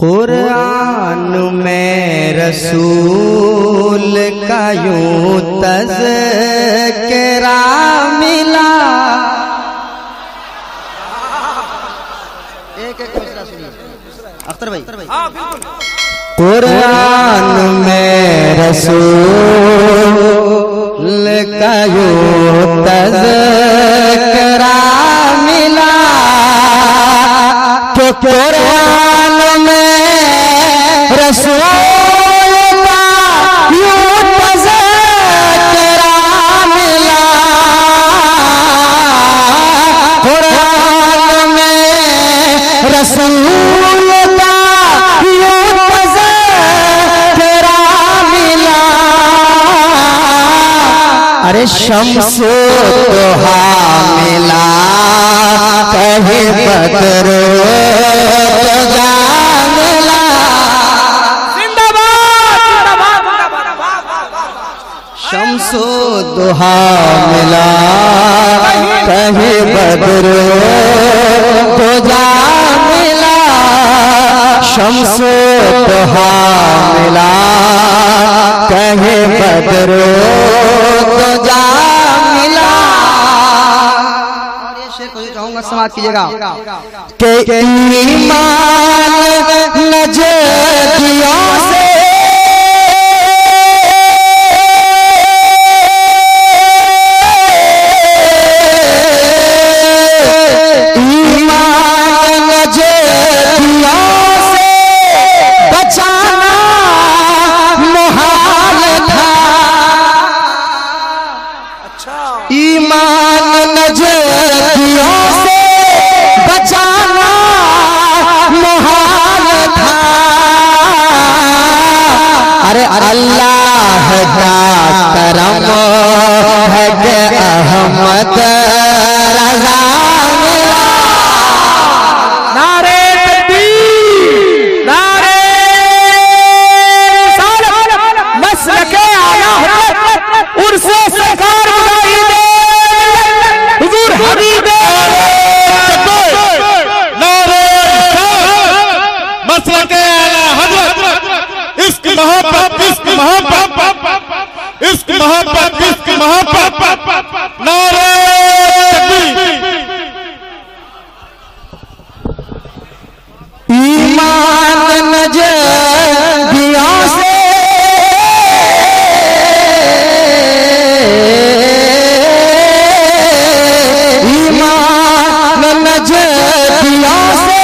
कुरान में रसूल का यूं तज़किरा मिला। अख्तर भाई, कुरान में रसूल का यूं तज़किरा मिला तो कुरान में रसूल का यूं तज़किरा मिला। कुरान में रसूल का यूं तज़किरा मिला। अरे शम्स तोहा मिला, कहीं बदर दुहा मिला, कहीं बदर खुदा मिला। शम्स दुहा मिला, कहीं बदर खुदा मिला। और ये शेर को कहूँगा, समाप्त कीजिएगा के ईमान नजरियों से अहमद रज़ा मिला। नारे तकबीर, नारे रिसालत, मसलके आला हज़रत, उर्से सरकार मुजाहिदीन, हुज़ूर हबीबे। नारे रिसालत, मसलके आला हज़रत, इश्क मोहब्बत, इश्क मोहब्बत, इश्क मोहब्बत, इश्क मोहब्बत। नारे ईमान नजरियों से ईमान नजरियों से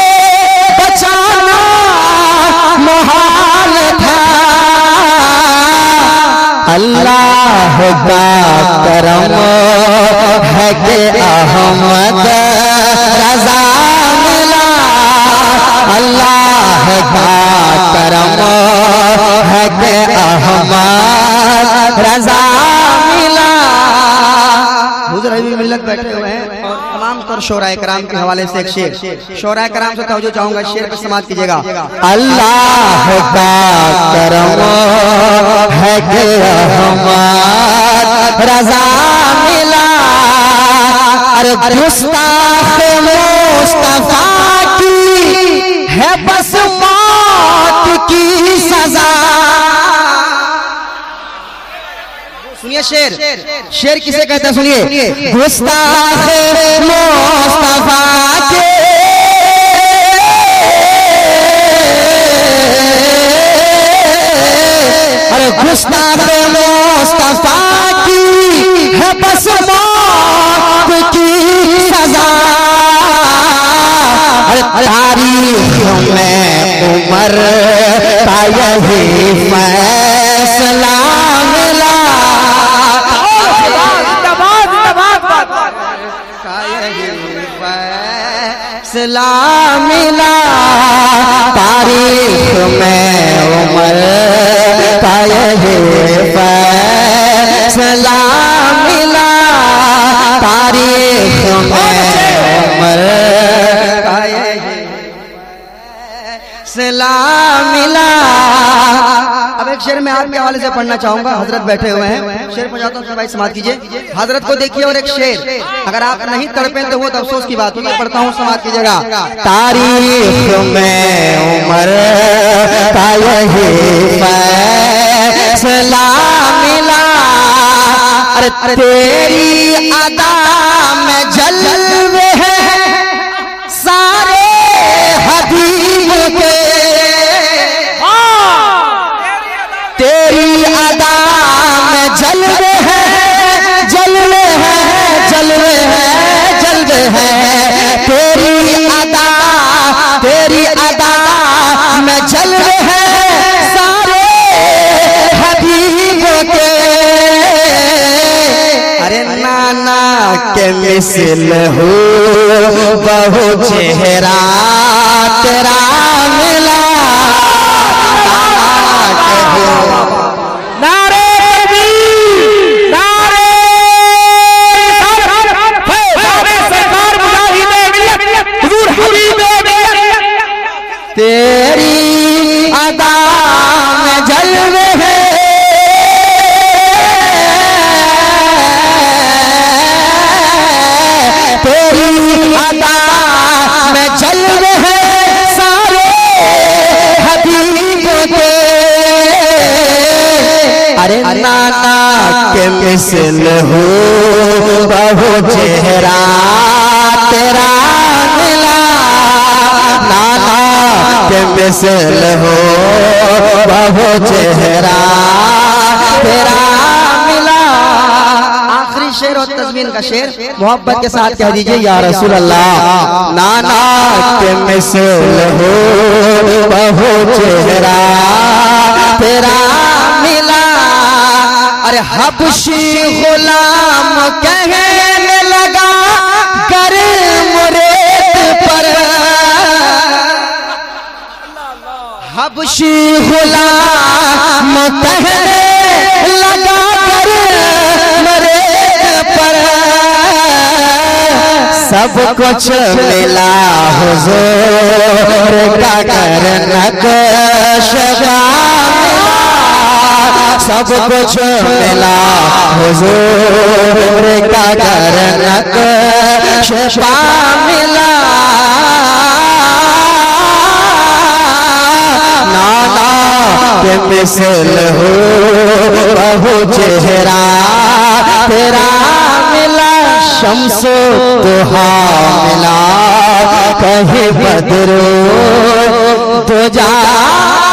बचाना मुहाल था। अल्लाह का करम के अहमद रज़ा मिला। अल्लाह का करम है के अहमद रज़ा मिला। हुज़ूर हबीब मिल्लत बैठे हुए हैं और तमाम तर शोराए कराम के हवाले से एक शेर शोराए कराम से तवज्जो चाहूंगा, शेर को समाप्त कीजिएगा। अल्लाह का करम है के अहमद रज़ा मिला। अरे गुस्ताख मुस्तफा की है बस मौत की सजा। सुनिए शेर, शेर किसे कहते हैं सुनिए। गुस्ताख मुस्तफा के अरे गुस्ताख मुस्तफा की है बस तारीख में उमर का यही फैसला मिला। फैसला मिला तारीख में उमर का यही फैसला मिला। तारीख में उमर सलाम मिला। अब एक शेर मैं आपके हवाले से पढ़ना चाहूंगा, हजरत बैठे हुए हैं, शेर पहुंचाता हूँ, भाई समाप्त कीजिए। हजरत को देखिए और एक शेर, अगर आप नहीं तड़पें तो वो अफसोस की बात होगी। पढ़ता हूँ, समाप्त कीजिएगा। तारीख में उमर तेरी अदा में जलवे हैं सारे हबीब के, तेरी अदा में जलवे हैं, जलवे हैं, जलवे हैं, जलवे हैं, तेरी अदा में जलवे हैं सारे हबीब के। अरे नाना के मिसल हो बहु चेहरा तेरा मिला, तेरी अदा में जलवे हैं, तेरी अदा में जलवे हैं सारे हबीब के। अरे नाना के मिसल हो बहु चेहरा तेरा मिला, नाना के मिसल हो बहु चेहरा तेरा मिला। आखिरी शेर और तस्वीर का शेर मोहब्बत के साथ कह दीजिए या रसूल अल्लाह। नाना के मिसल हो बहु चेहरा तेरा मिला। अरे हबशी गुलाम कहने लगा गर्म रेत पर, हबशी गुलाम कहने लगा गर्म रेत पर, सब कुछ मिला हुजूर का करना कशवा, सब कुछ मिला हुजूर का करनक शफा मिला। नाना के मिसल हो बहु चेहरा तेरा मिला, शम्सो दुहा मिला कहीं बदरो तुझा